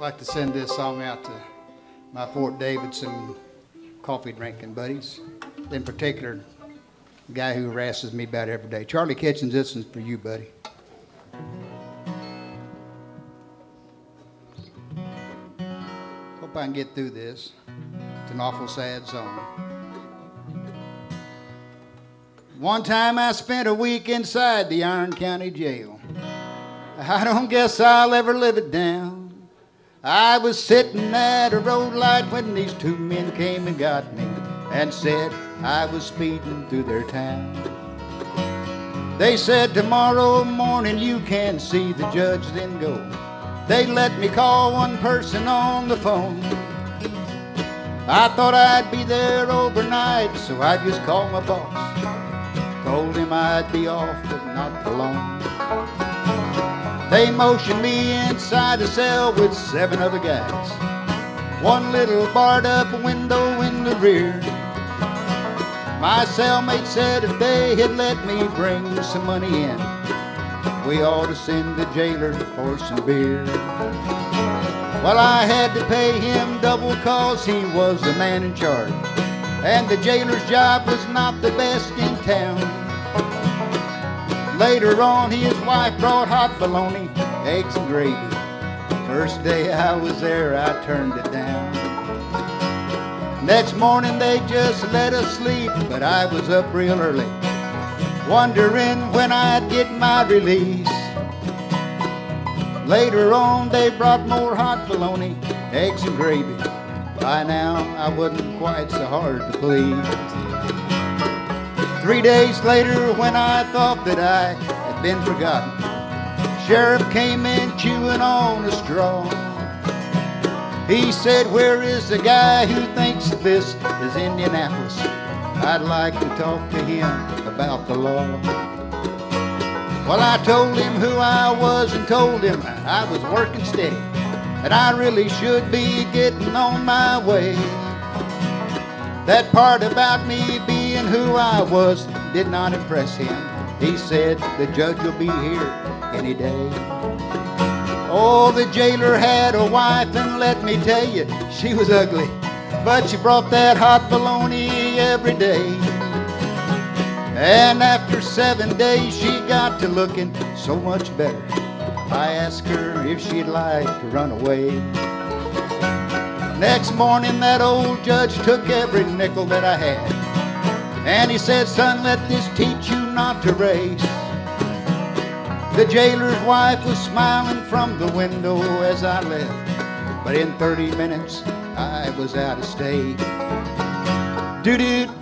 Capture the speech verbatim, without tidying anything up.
I'd like to send this song out to my Fort Davidson coffee drinking buddies. In particular, the guy who harasses me about it every day. Charlie Kitchens, this one's for you, buddy. Hope I can get through this. It's an awful sad song. One time I spent a week inside the Iron County Jail. I don't guess I'll ever live it down. I was sitting at a road light when these two men came and got me and said I was speeding through their town. They said, tomorrow morning you can see the judge, then go. They let me call one person on the phone. I thought I'd be there overnight, so I just called my boss. Told him I'd be off, but not for long. They motioned me inside a cell with seven other guys. One little barred up window in the rear. My cellmate said if they had let me bring some money in, we ought to send the jailer for some beer. Well, I had to pay him double cause he was the man in charge, and the jailer's job was not the best in town. Later on, his wife brought hot bologna, eggs and gravy. First day I was there, I turned it down. Next morning they just let us sleep, but I was up real early, wondering when I'd get my release. Later on they brought more hot bologna, eggs and gravy. By now I wasn't quite so hard to please. Three days later, when I thought that I had been forgotten, sheriff came in chewing on a straw. He said, where is the guy who thinks this is Indianapolis? I'd like to talk to him about the law. Well, I told him who I was and told him I was working steady, and I really should be getting on my way. That part about me being who I was did not impress him. He said, the judge will be here any day. Oh, the jailer had a wife, and let me tell you, she was ugly, but she brought that hot bologna every day. And after seven days, she got to looking so much better. I asked her if she'd like to run away. Next morning, that old judge took every nickel that I had, and he said, son, let this teach you not to race. The jailer's wife was smiling from the window as I left, but in thirty minutes I was out of state. Doo-doo,